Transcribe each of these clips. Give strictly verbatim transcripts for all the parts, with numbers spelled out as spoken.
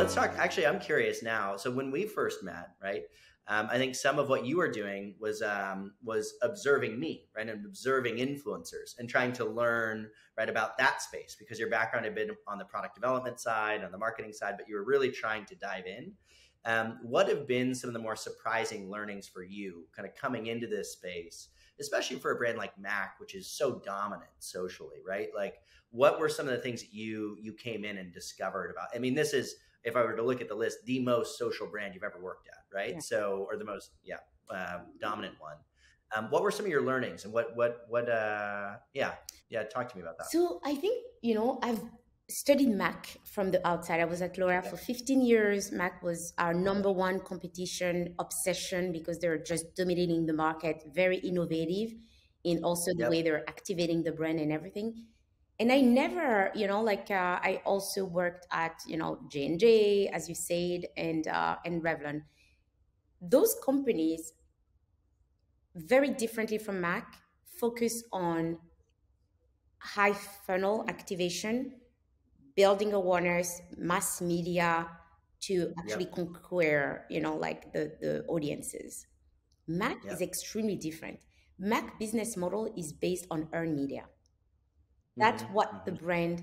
let's talk. Actually, I'm curious now. So when we first met, right, um, I think some of what you were doing was um, was observing me, right, and observing influencers and trying to learn, right, about that space, because your background had been on the product development side, on the marketing side, but you were really trying to dive in. Um, what have been some of the more surprising learnings for you kind of coming into this space, especially for a brand like MAC, which is so dominant socially, right? Like, what were some of the things that you you came in and discovered about? I mean, this is, if I were to look at the list, the most social brand you've ever worked at, right? Yeah. So, or the most, yeah, um, dominant one. Um, what were some of your learnings and what, what, what, uh, yeah, yeah. Talk to me about that. So I think, you know, I've studied MAC from the outside. I was at Lora for fifteen years. MAC was our number one competition obsession because they're just dominating the market, very innovative in also the yep. way they're activating the brand and everything. And I never, you know, like uh, I also worked at, you know, J and J, as you said, and, uh, and Revlon. Those companies, very differently from MAC, focus on high funnel activation, building awareness, mass media to actually yep. conquer, you know, like the, the audiences. MAC yep. is extremely different. MAC business model is based on earned media. That's mm-hmm. what the brand,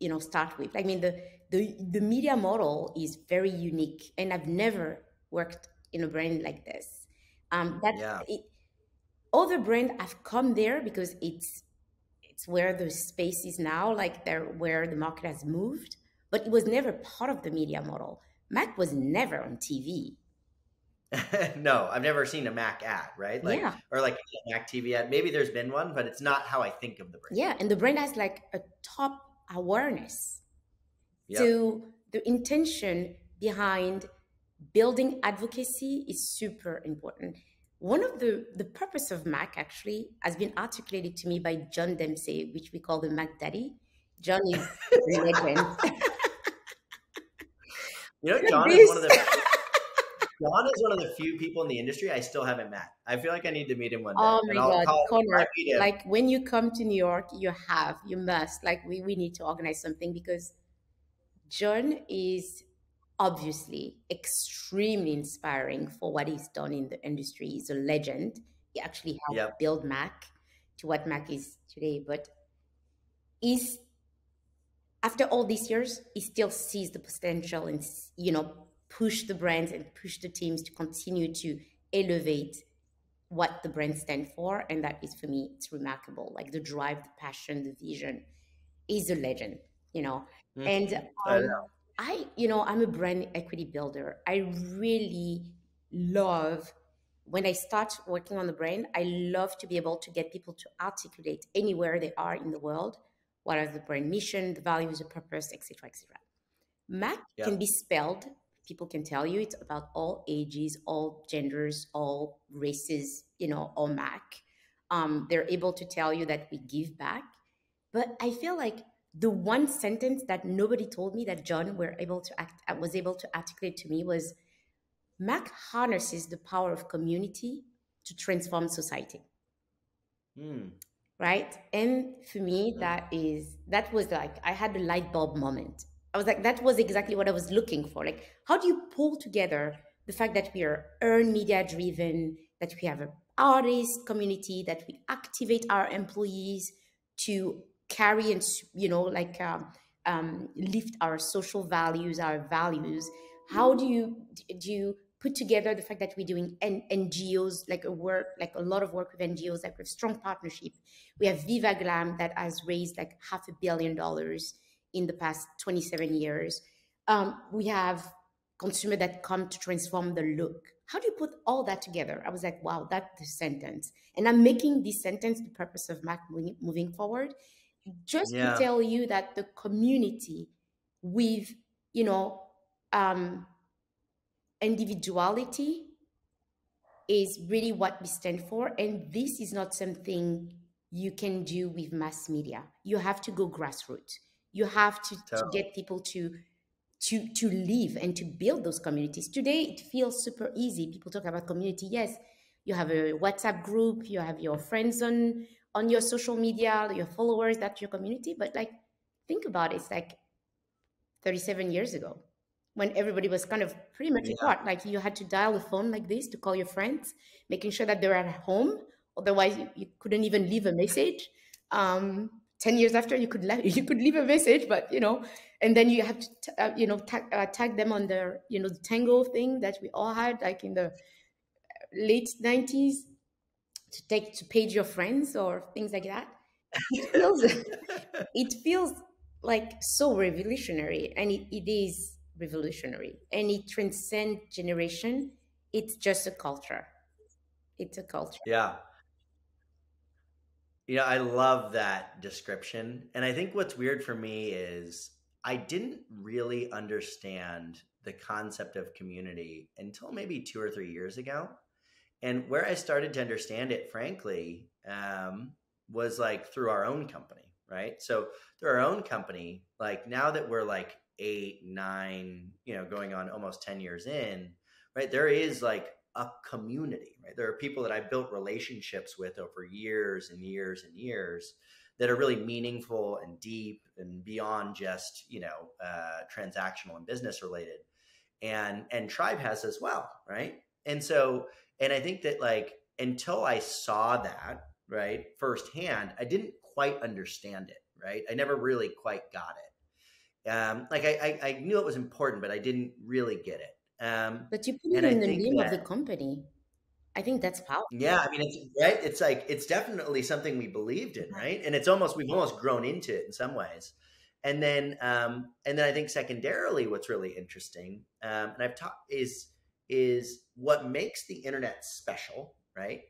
you know, start with. I mean, the, the, the media model is very unique, and I've never worked in a brand like this. Um, that yeah. it, other brands have come there because it's, it's where the space is now, like they're where the market has moved, but it was never part of the media model. MAC was never on T V. No, I've never seen a MAC ad, right? Like, yeah. Or like a MAC T V ad. Maybe there's been one, but it's not how I think of the brand. Yeah, and the brand has like a top awareness. Yep. So the intention behind building advocacy is super important. One of the, the purpose of MAC actually has been articulated to me by John Dempsey, which we call the MAC Daddy. John is a legend. You know, John is one of the... John is one of the few people in the industry I still haven't met. I feel like I need to meet him one day. Oh my God, Connor, like when you come to New York, you have, you must, like we, we need to organize something, because John is obviously extremely inspiring for what he's done in the industry. He's a legend. He actually helped yep. build MAC to what MAC is today. But he's, after all these years, he still sees the potential and, you know, push the brands and push the teams to continue to elevate what the brands stand for. And that is, for me, it's remarkable. Like the drive, the passion, the vision is a legend, you know. Mm-hmm. And um, I, know. I, you know, I'm a brand equity builder. I really love, when I start working on the brand, I love to be able to get people to articulate anywhere they are in the world, what are the brand mission, the values, the purpose, et cetera, et cetera. MAC yeah. can be spelled. People can tell you it's about all ages, all genders, all races, you know, all MAC. Um, they're able to tell you that we give back. But I feel like the one sentence that nobody told me that John were able to act, was able to articulate to me was, MAC harnesses the power of community to transform society. Mm. Right? And for me, mm. that is, that was like, I had a light bulb moment. I was like, that was exactly what I was looking for. Like, how do you pull together the fact that we are earned media driven, that we have an artist community, that we activate our employees to carry and, you know, like um, um, lift our social values, our values. How do you do you put together the fact that we're doing N G Os, like a work, like a lot of work with N G Os, like with strong partnership. We have Viva Glam that has raised like half a billion dollars in the past twenty-seven years. Um, we have consumers that come to transform the look. How do you put all that together? I was like, wow, that's the sentence. And I'm making this sentence the purpose of MAC moving forward, just yeah. to tell you that the community with, you know, um, individuality is really what we stand for. And this is not something you can do with mass media. You have to go grassroots. You have to, so, to get people to, to, to live and to build those communities. Today, it feels super easy. People talk about community. Yes, you have a WhatsApp group. You have your friends on, on your social media, your followers, that's your community. But like, think about it. It's like thirty-seven years ago. when everybody was kind of pretty much yeah. apart. Like you had to dial the phone like this to call your friends, making sure that they were at home. Otherwise, you, you couldn't even leave a message. Um, ten years after, you could le you could leave a message, but you know, and then you have to t uh, you know tag, uh, tag them on their you know the Tango thing that we all had like in the late nineties to take to page your friends or things like that. It feels it feels like so revolutionary, and it, it is revolutionary, and it transcends generation. It's just a culture. It's a culture. Yeah. You know, I love that description. And I think what's weird for me is I didn't really understand the concept of community until maybe two or three years ago. And where I started to understand it, frankly, um, was like through our own company, right? So through our own company, like now that we're like eight, nine, you know, going on almost ten years in, right? There is like a community, right? There are people that I built relationships with over years and years and years that are really meaningful and deep and beyond just, you know, uh, transactional and business related. And, and Tribe has as well, right? And so, and I think that like, until I saw that, right, firsthand, I didn't quite understand it, right? I never really quite got it. Um, like I, I, I knew it was important, but I didn't really get it. Um, but you put it in the name of the company. I think that's powerful. Yeah, I mean, it's, right? It's like it's definitely something we believed in, right? And it's almost we've almost grown into it in some ways. And then, um, and then I think secondarily, what's really interesting, um, and I've talked is is what makes the internet special, right?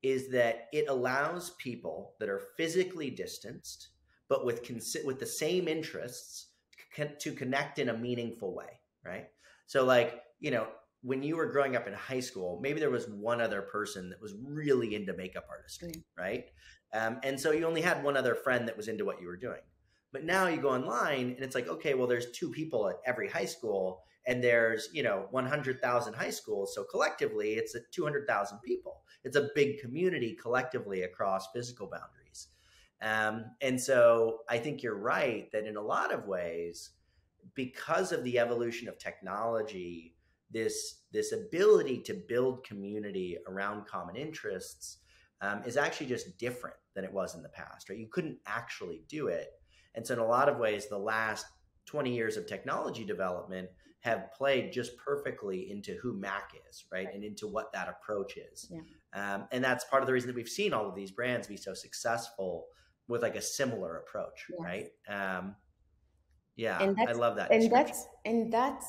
Is that it allows people that are physically distanced, but with with the same interests, to connect in a meaningful way, right? So like, you know, when you were growing up in high school, maybe there was one other person that was really into makeup artistry, mm-hmm. right? Um, and so you only had one other friend that was into what you were doing. But now you go online and it's like, okay, well, there's two people at every high school and there's, you know, one hundred thousand high schools. So collectively, it's two hundred thousand people. It's a big community collectively across physical boundaries. Um, and so I think you're right that in a lot of ways, because of the evolution of technology, this, this ability to build community around common interests um, is actually just different than it was in the past, right? You couldn't actually do it. And so in a lot of ways, the last twenty years of technology development have played just perfectly into who MAC is, right? And into what that approach is. Yeah. Um, and that's part of the reason that we've seen all of these brands be so successful with like a similar approach, yes. right? Um, yeah, and I love that. And that's, and that's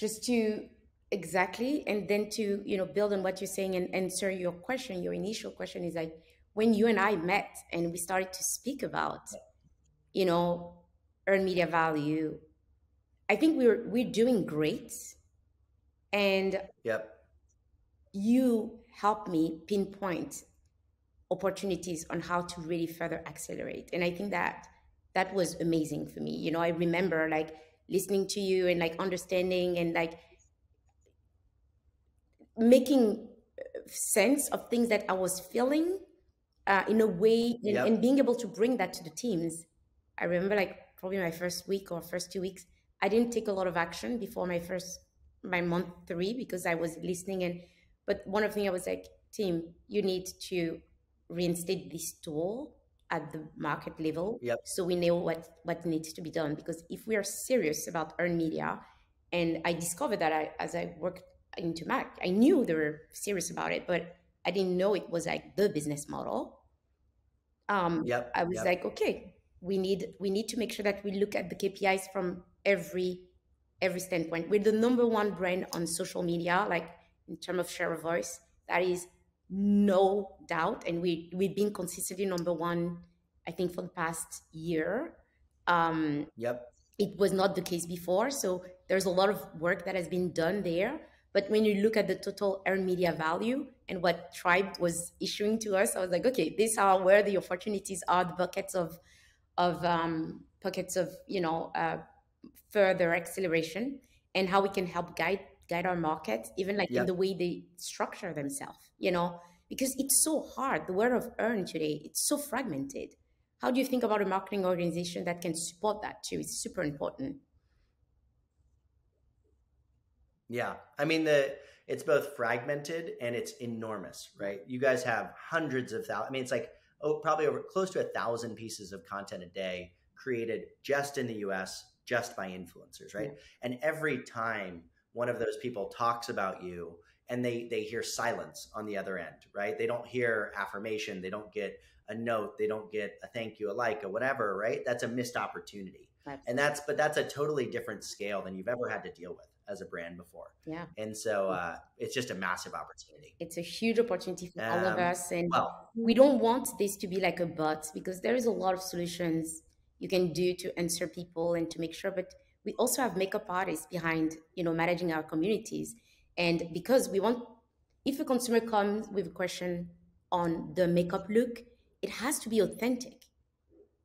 just to exactly, and then to, you know, build on what you're saying and answer your question, your initial question is like, when you and I met and we started to speak about, you know, earned media value, I think we were, we're doing great. And yep. you helped me pinpoint opportunities on how to really further accelerate. And I think that that was amazing for me. You know, I remember like listening to you and like understanding and like making sense of things that I was feeling uh, in a way and, yep. and being able to bring that to the teams. I remember like probably my first week or first two weeks, I didn't take a lot of action before my first, my month three, because I was listening. And, but one of the things I was like, team, you need to reinstate this tool at the market level. Yep. So we know what, what needs to be done, because if we are serious about earned media, and I discovered that I, as I worked into MAC, I knew they were serious about it, but I didn't know it was like the business model. Um, yep. I was yep. like, okay, we need, we need to make sure that we look at the K P Is from every, every standpoint. We're the number one brand on social media, like in terms of share of voice, that is no doubt. And we, we've been consistently number one, I think, for the past year. Um, yep. It was not the case before. So there's a lot of work that has been done there. But when you look at the total earned media value and what Tribe was issuing to us, I was like, okay, these are where the opportunities are, the buckets of, of um, pockets of, you know, uh, further acceleration, and how we can help guide guide our market, even like yeah. in the way they structure themselves, you know, because it's so hard. The world of earned today, it's so fragmented. How do you think about a marketing organization that can support that too? It's super important. Yeah. I mean, the it's both fragmented and it's enormous, right? You guys have hundreds of thousands. I mean, it's like oh, probably over close to a thousand pieces of content a day created just in the U S, just by influencers, right? Yeah. And every time one of those people talks about you, and they they hear silence on the other end, right? They don't hear affirmation. They don't get a note. They don't get a thank you, a like, a whatever, right? That's a missed opportunity. Absolutely. And that's, but that's a totally different scale than you've ever had to deal with as a brand before. Yeah. And so uh, it's just a massive opportunity. It's a huge opportunity for um, all of us. And well, we don't want this to be like a bot, because there is a lot of solutions you can do to answer people and to make sure, but we also have makeup artists behind, you know, managing our communities. And because we want, if a consumer comes with a question on the makeup look, it has to be authentic.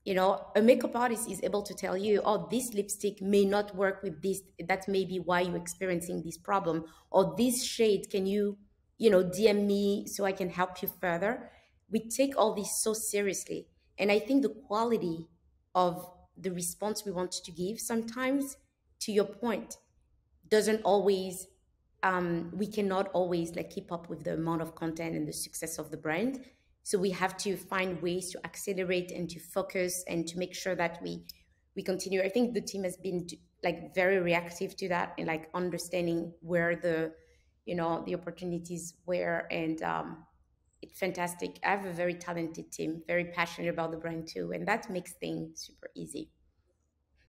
You know, a makeup artist is able to tell you, oh, this lipstick may not work with this. That may be why you're experiencing this problem. Or this shade, can you, you know, D M me so I can help you further? We take all this so seriously. And I think the quality of the response we want to give sometimes, to your point, doesn't always... Um, we cannot always like keep up with the amount of content and the success of the brand. So we have to find ways to accelerate and to focus and to make sure that we, we continue. I think the team has been like very reactive to that and like understanding where the, you know, the opportunities were, and um, it's fantastic. I have a very talented team, very passionate about the brand too. And that makes things super easy.